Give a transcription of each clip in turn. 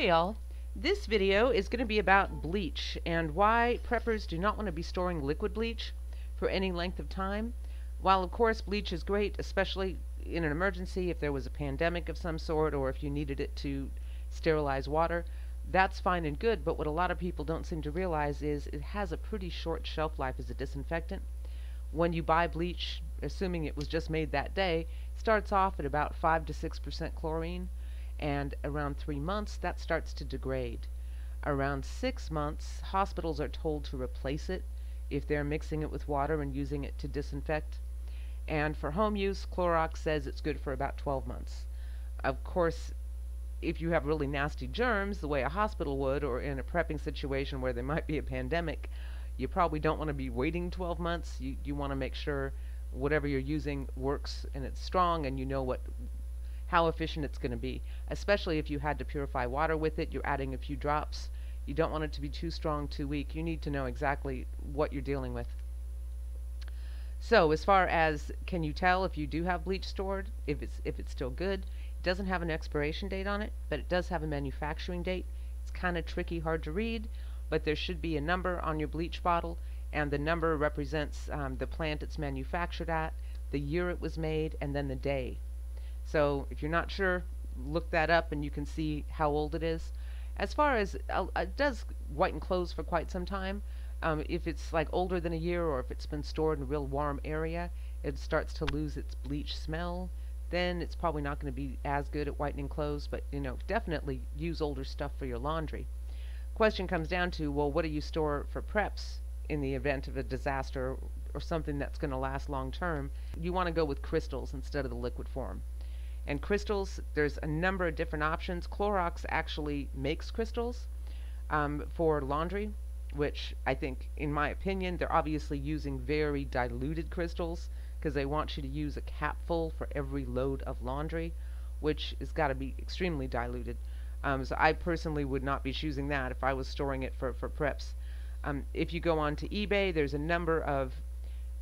Hey y'all, this video is going to be about bleach and why preppers do not want to be storing liquid bleach for any length of time. While of course bleach is great, especially in an emergency, if there was a pandemic of some sort or if you needed it to sterilize water, that's fine and good, but what a lot of people don't seem to realize is it has a pretty short shelf life as a disinfectant. When you buy bleach, assuming it was just made that day, it starts off at about 5 to 6% chlorine. And around 3 months that starts to degrade. Around 6 months hospitals are told to replace it if they're mixing it with water and using it to disinfect. And for home use, Clorox says it's good for about 12 months. Of course, if you have really nasty germs the way a hospital would, or in a prepping situation where there might be a pandemic, you probably don't want to be waiting 12 months. You want to make sure whatever you're using works and it's strong and you know how efficient it's going to be, especially if you had to purify water with it. You're adding a few drops. You don't want it to be too strong, too weak. You need to know exactly what you're dealing with. So as far as, can you tell if you do have bleach stored, if it's still good? It doesn't have an expiration date on it, but it does have a manufacturing date. It's kind of tricky, hard to read, but there should be a number on your bleach bottle, and the number represents the plant it's manufactured at, the year it was made, and then the day. So if you're not sure, look that up and you can see how old it is. As far as, it does whiten clothes for quite some time. If it's like older than a year, or if it's been stored in a real warm area, it starts to lose its bleach smell. Then it's probably not going to be as good at whitening clothes, but you know, definitely use older stuff for your laundry. Question comes down to, well, what do you store for preps in the event of a disaster or something that's going to last long term? You want to go with crystals instead of the liquid form. And crystals, there's a number of different options. Clorox actually makes crystals for laundry, which I think, in my opinion, they're obviously using very diluted crystals because they want you to use a capful for every load of laundry, which has got to be extremely diluted. So I personally would not be choosing that if I was storing it for preps. If you go on to eBay, there's a number of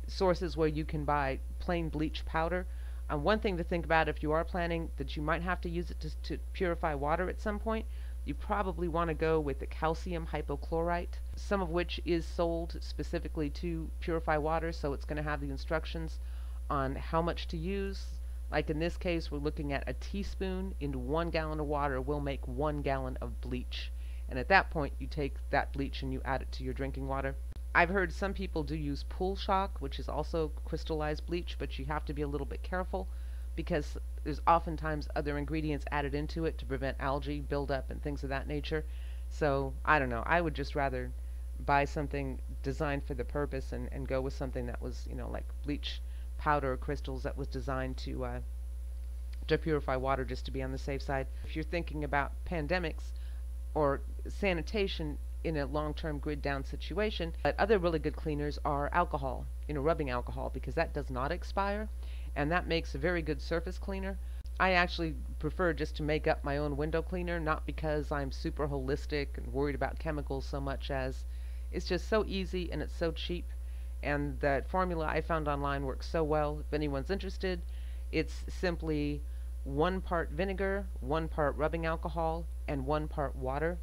sources where you can buy plain bleach powder. One thing to think about, if you are planning that you might have to use it to purify water at some point, you probably want to go with the calcium hypochlorite, some of which is sold specifically to purify water, so it's going to have the instructions on how much to use. Like in this case, we're looking at a teaspoon into 1 gallon of water will make 1 gallon of bleach. And at that point, you take that bleach and you add it to your drinking water. I've heard some people do use pool shock, which is also crystallized bleach, but you have to be a little bit careful because there's oftentimes other ingredients added into it to prevent algae buildup and things of that nature. So I don't know, I would just rather buy something designed for the purpose and go with something that was, you know, like bleach powder or crystals that was designed to purify water, just to be on the safe side. If you're thinking about pandemics or sanitation in a long-term grid down situation, but other really good cleaners are alcohol, you know, rubbing alcohol, because that does not expire and that makes a very good surface cleaner. I actually prefer just to make up my own window cleaner, not because I'm super holistic and worried about chemicals so much as it's just so easy and it's so cheap, and that formula I found online works so well. If anyone's interested, it's simply 1 part vinegar, 1 part rubbing alcohol, and 1 part water.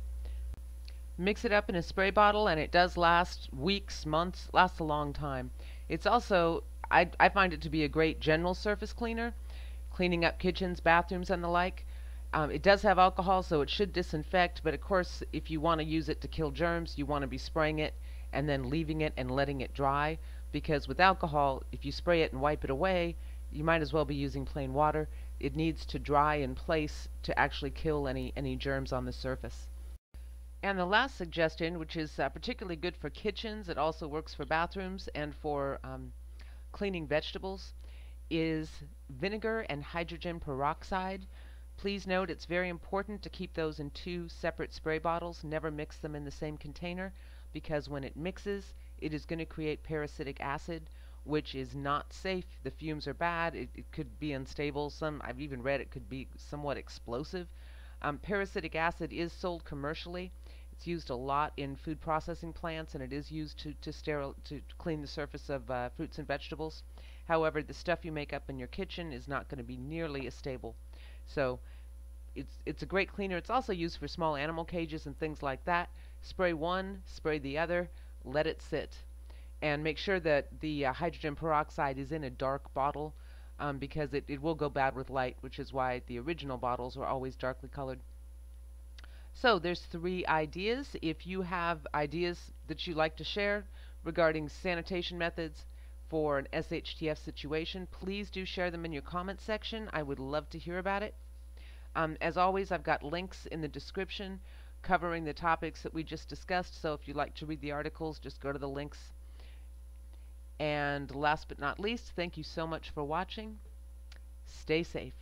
Mix it up in a spray bottle and it does last weeks, months, lasts a long time. It's also, I find it to be a great general surface cleaner, cleaning up kitchens, bathrooms, and the like. It does have alcohol, so it should disinfect, but of course if you want to use it to kill germs, you want to be spraying it and then leaving it and letting it dry, because with alcohol, if you spray it and wipe it away, you might as well be using plain water. It needs to dry in place to actually kill any germs on the surface. And the last suggestion, which is particularly good for kitchens, it also works for bathrooms and for cleaning vegetables, is vinegar and hydrogen peroxide. Please note it's very important to keep those in 2 separate spray bottles. Never mix them in the same container, because when it mixes, it is going to create peracetic acid, which is not safe. The fumes are bad. It could be unstable. I've even read it could be somewhat explosive. Peracetic acid is sold commercially. It's used a lot in food processing plants, and it is used to clean the surface of fruits and vegetables. However, the stuff you make up in your kitchen is not going to be nearly as stable. So It's a great cleaner. It's also used for small animal cages and things like that. Spray one, spray the other, let it sit. And make sure that the hydrogen peroxide is in a dark bottle, because it will go bad with light, which is why the original bottles were always darkly colored. So there's 3 ideas. If you have ideas that you'd like to share regarding sanitation methods for an SHTF situation, please do share them in your comment section. I would love to hear about it. As always, I've got links in the description covering the topics that we just discussed, so if you'd like to read the articles, just go to the links. And last but not least, thank you so much for watching. Stay safe.